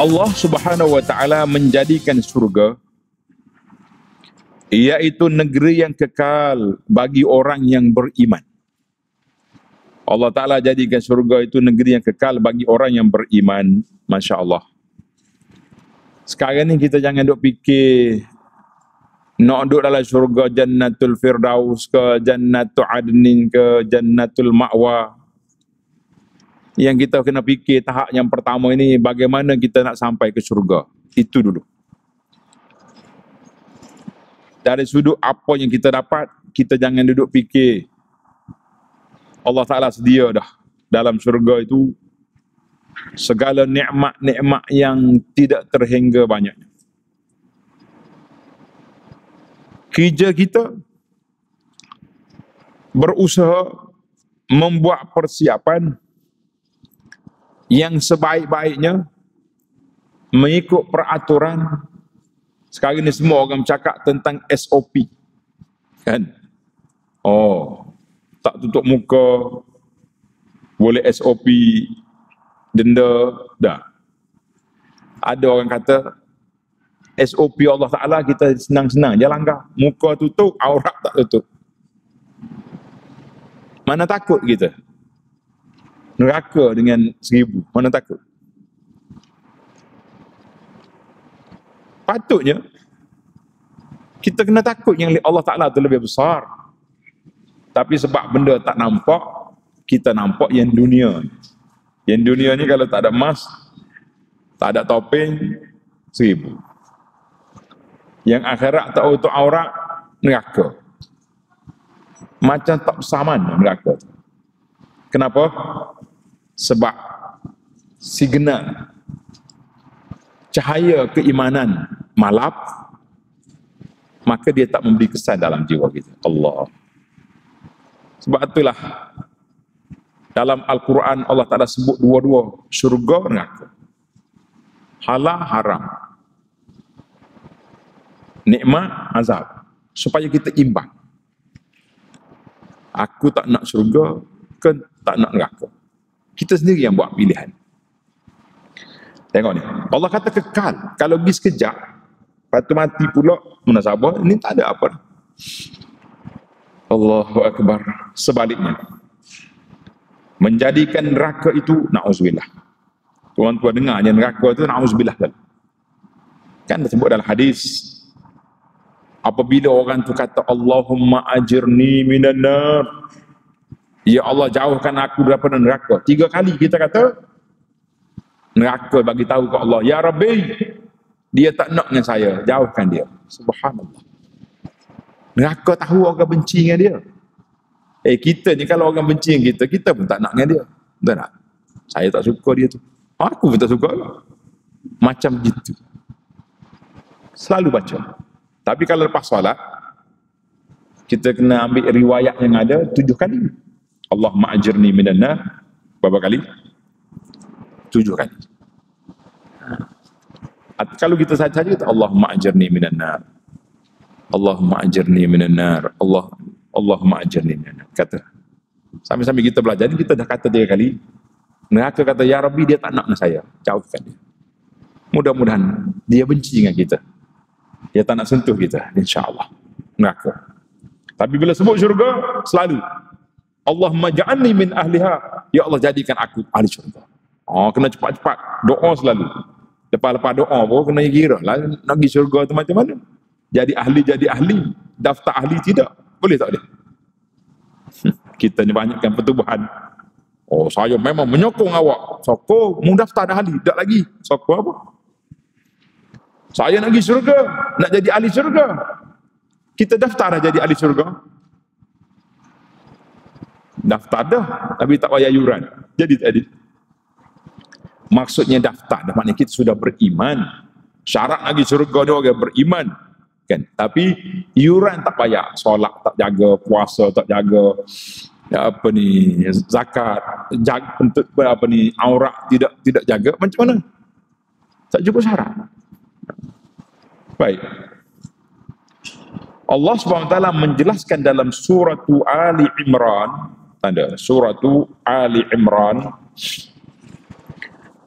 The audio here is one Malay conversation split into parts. Allah Subhanahu wa Ta'ala menjadikan surga, yaitu negeri yang kekal bagi orang yang beriman. Allah Ta'ala jadikan surga itu negeri yang kekal bagi orang yang beriman. Masya Allah. Sekarang ni kita jangan duk fikir nak duduk dalam surga Jannatul Firdaus ke, Jannatul Adnin ke, Jannatul Ma'wa. Yang kita kena fikir tahap yang pertama ini, bagaimana kita nak sampai ke surga. Itu dulu. Dari sudut apa yang kita dapat, kita jangan duduk fikir Allah Ta'ala sedia dah dalam surga itu segala nikmat-nikmat yang tidak terhingga banyaknya. Kerja kita berusaha membuat persiapan yang sebaik-baiknya mengikut peraturan. Sekarang ni semua orang bercakap tentang SOP. Kan? Oh, tak tutup muka boleh SOP, denda, dah. Ada orang kata SOP Allah Ta'ala kita senang-senang je langgar. Muka tutup, aurat tak tutup. Mana takut kita? Neraka dengan 1000. Mana takut? Patutnya kita kena takut yang Allah Ta'ala tu lebih besar. Tapi sebab benda tak nampak, kita nampak yang dunia. Yang dunia ni kalau tak ada emas, tak ada topeng, 1000. Yang akhirat tak utuh aurat, neraka. Macam tak bersamaan neraka. Kenapa? Sebab signal cahaya keimanan malap, maka dia tak memberi kesan dalam jiwa kita. Allah. Sebab itulah dalam Al-Quran Allah Ta'ala sebut dua-dua, syurga neraka, halal haram, nikmat azab, supaya kita imbang. Aku tak nak syurga ke tak nak neraka. Kita sendiri yang buat pilihan. Tengok ni, Allah kata kekal. Kalau pergi sekejap, lepas tu mati pula, munasabah, ini tak ada apa. Allahu Akbar. Sebaliknya, menjadikan neraka itu, na'uzubillah. Tuan-tuan dengar je neraka itu, na'uzubillah. Kan disebut dalam hadis, apabila orang tu kata, Allahumma ajirni minan nar, ya Allah jauhkan aku daripada neraka. 3 kali kita kata, neraka bagi tahu ke Allah, ya Rabbi, dia tak nak dengan saya, jauhkan dia. Subhanallah. Neraka tahu orang benci dengan dia. Kita ni kalau orang benci dengan kita, kita pun tak nak dengan dia. Tak nak. Saya tak suka dia tu. Aku pun tak suka. Macam gitu. Selalu baca. Tapi kalau lepas solat, kita kena ambil riwayat yang ada 7 kali. Allahumma ajirni minan nar, berapa kali? 7 kali. Kalau kita saja kita Allahumma ajirni minan nar. Allahumma ajirni minan nar. Allahumma ajirni minan nar. Kata. Sambil-sambil kita belajar ni kita dah kata 3 kali. Neraka kata ya Rabbi dia tak nak dengan saya. Jauhkan dia. Mudah-mudahan dia benci dengan kita. Dia tak nak sentuh kita, insya-Allah. Neraka. Tapi bila sebut syurga selalu Allahumma ja'alni min ahliha. Ya Allah jadikan aku ahli syurga. Oh, kena cepat-cepat. Doa selalu. Lepas-lepas doa pun kena kira. Nak pergi syurga tu macam mana? Jadi ahli. Daftar ahli tidak. Boleh tak boleh? Kita ni banyakkan pertubuhan. Oh, saya memang menyokong awak. Sokong. Mu daftar dah ahli. Tak lagi. Sokong apa? Saya nak pergi syurga. Nak jadi ahli syurga. Kita daftar dah jadi ahli syurga. Daftar dah. Tapi tak payah yuran. Jadi tadi. Maksudnya daftar, maknanya kita sudah beriman. Syarat lagi syurga dia orang beriman. Kan? Tapi yuran tak payah. Solat tak jaga, puasa tak jaga, zakat, aurat tidak jaga, macam mana? Tak cukup syarat. Baik. Allah SWT menjelaskan dalam surah Ali Imran, surah Ali Imran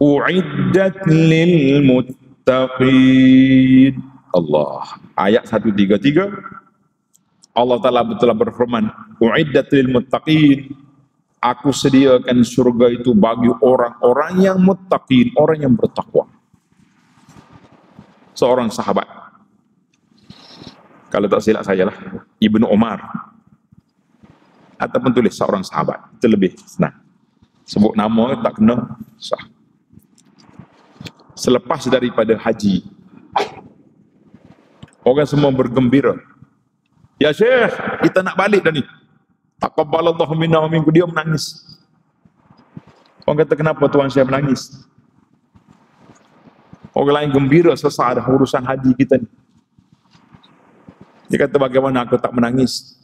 U'iddat lil muttaqin. Allah. Ayat 133. Allah Ta'ala telah berfirman, U'iddat lil muttaqin. Aku sediakan surga itu bagi orang-orang yang muttaqin, orang yang bertakwa. Seorang sahabat, kalau tak silap saya lah, Ibnu Umar, ataupun tulis seorang sahabat, itu lebih senang. Sebut nama tak kena, sah. Selepas daripada haji, orang semua bergembira. Ya Syekh, kita nak balik dah ni. Taqabbalallahu minna wa minkum, dia menangis. Orang kata, kenapa tuan saya menangis? Orang lain gembira, selesai dah urusan haji kita ni. Dia kata, bagaimana aku tak menangis?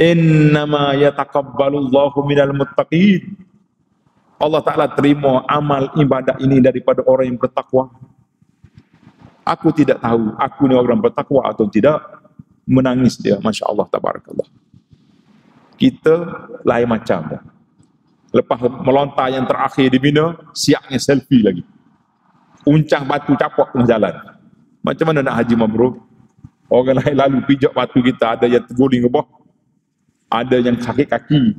Innama yataqabbalullahu minal muttaqin. Allah Ta'ala terima amal ibadah ini daripada orang yang bertakwa. Aku tidak tahu aku ni orang bertakwa atau tidak. Menangis dia, Masya Allah, Tabarakallah. Kita lain macam dah. Lepas melontar yang terakhir di Mina, siapnya selfie lagi. Uncang batu capok tengah jalan. Macam mana nak haji mabrur? Orang lain lalu pijak batu kita, ada yang terguling ke bawah, ada yang sakit kaki.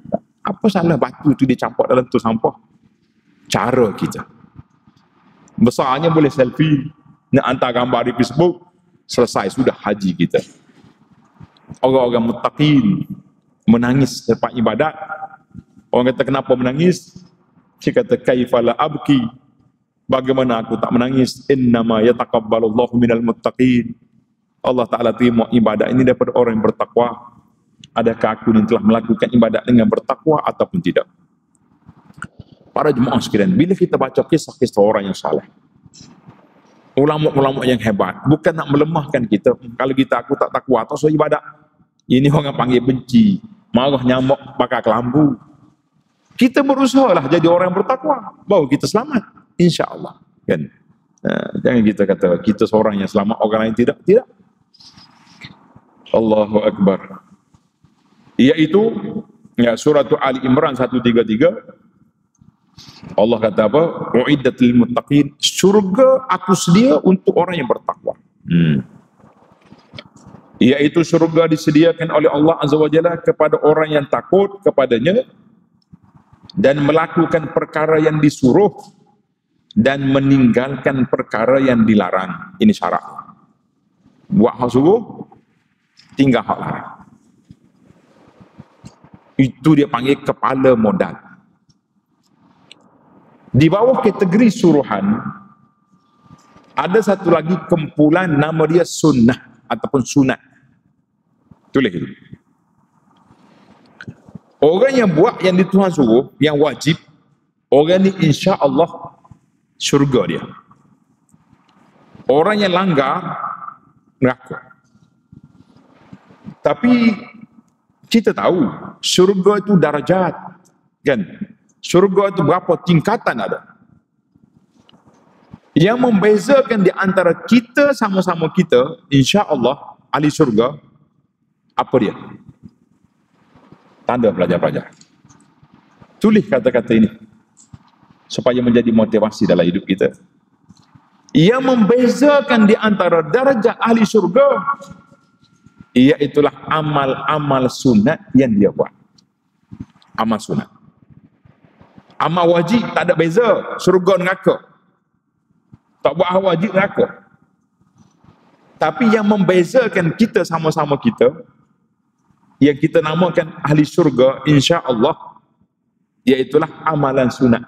Apa salah batu tu dicapok dalam tu sampah? Cara kita. Besarnya boleh selfie, nak hantar gambar di Facebook, selesai sudah haji kita. Orang-orang muttaqin menangis selepas ibadat. Orang kata, kenapa menangis? Dia kata, kaifala abki, bagaimana aku tak menangis? Innama yataqabbalullahu minal muttaqin. Allah Ta'ala terima ibadat ini daripada orang yang bertakwa. Adakah aku yang telah melakukan ibadat dengan bertakwa ataupun tidak? Para jemaah sekalian, bila kita baca kisah-kisah orang yang saleh, ulama-ulama yang hebat, bukan nak melemahkan kita. Kalau kita aku tak takwa atau so ibadat, ini orang panggil benci, marah nyamuk, bakar kelambu. Kita berusaha lah jadi orang yang bertakwa, baru kita selamat, insyaAllah, kan? Jangan kita kata, kita seorang yang selamat, orang lain tidak, tidak. Allahu Akbar. Iaitu, ya, surah Ali Imran 133, Allah kata apa? U'iddat lil muttaqin, syurga aku sedia untuk orang yang bertakwa. Iaitu syurga disediakan oleh Allah Azza wa Jalla kepada orang yang takut kepadanya dan melakukan perkara yang disuruh dan meninggalkan perkara yang dilarang. Ini syarat. Buat hak suruh, tinggal hak larang. Itu dia panggil kepala modal. Di bawah kategori suruhan, ada satu lagi kumpulan nama dia sunnah ataupun sunat. Tulis itu. Orang yang buat yang di Tuhan suruh, yang wajib, orang ni insya Allah syurga dia. Orang yang langgar, neraka. Tapi kita tahu syurga itu darajat, kan? Syurga itu berapa tingkatan ada. Yang membezakan di antara kita sama-sama kita, insya Allah, ahli syurga, apa dia? Tanda pelajar-pelajar. Tulis kata-kata ini, supaya menjadi motivasi dalam hidup kita. Yang membezakan di antara darjah ahli syurga, iaitulah amal-amal sunat yang dia buat. Amal sunat. Amal wajib tak ada beza, syurga neraka. Tak buat hal wajib neraka. Tapi yang membezakan kita sama-sama kita, yang kita namakan ahli syurga insya Allah, iaitulah amalan sunat.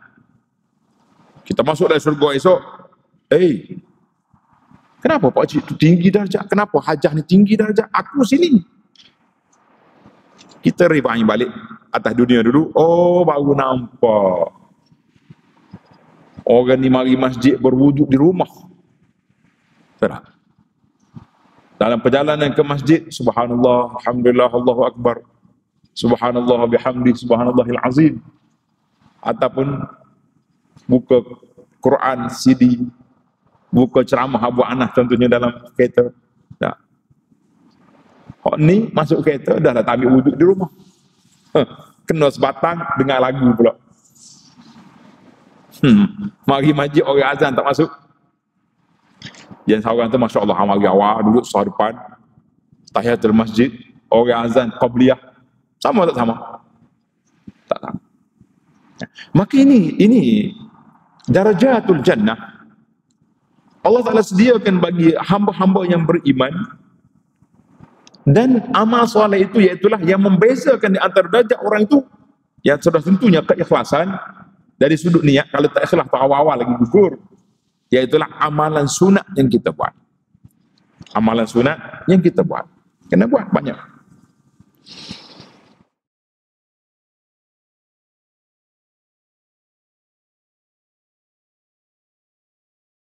Kita masuk dari syurga esok, kenapa Pak Cik tu tinggi darjah? Kenapa hajah ni tinggi darjah? Aku sini. Kita rebahin balik atas dunia dulu, oh baru nampak. Orang ni mari masjid berwujud di rumah. Terang. Dalam perjalanan ke masjid, subhanallah, alhamdulillah, Allahu Akbar. Subhanallah bihamdi, subhanallahil azim. Ataupun buka Quran, CD, buka ceramah Abu Anas contohnya dalam kereta. Tak. Hak ni masuk kereta, dah tak ambil wuduk di rumah. Kena sebatang, dengar lagu pula. Mari majlis orang azan tak masuk. Yang seorang tu Masya Allah, mari awal duduk sah depan tahiyatul masjid, orang azan qabliyah. Sama tak sama? Tak sama. Maka ini darajatul jannah. Allah Ta'ala sediakan bagi hamba-hamba yang beriman, dan amal soleh itu iaitulah yang membezakan di antara darjat orang itu, yang sudah tentunya keikhlasan dari sudut niat. Kalau tak ikhlas tak awal-awal lagi gugur, iaitulah amalan sunat yang kita buat. Amalan sunat yang kita buat, kena buat banyak.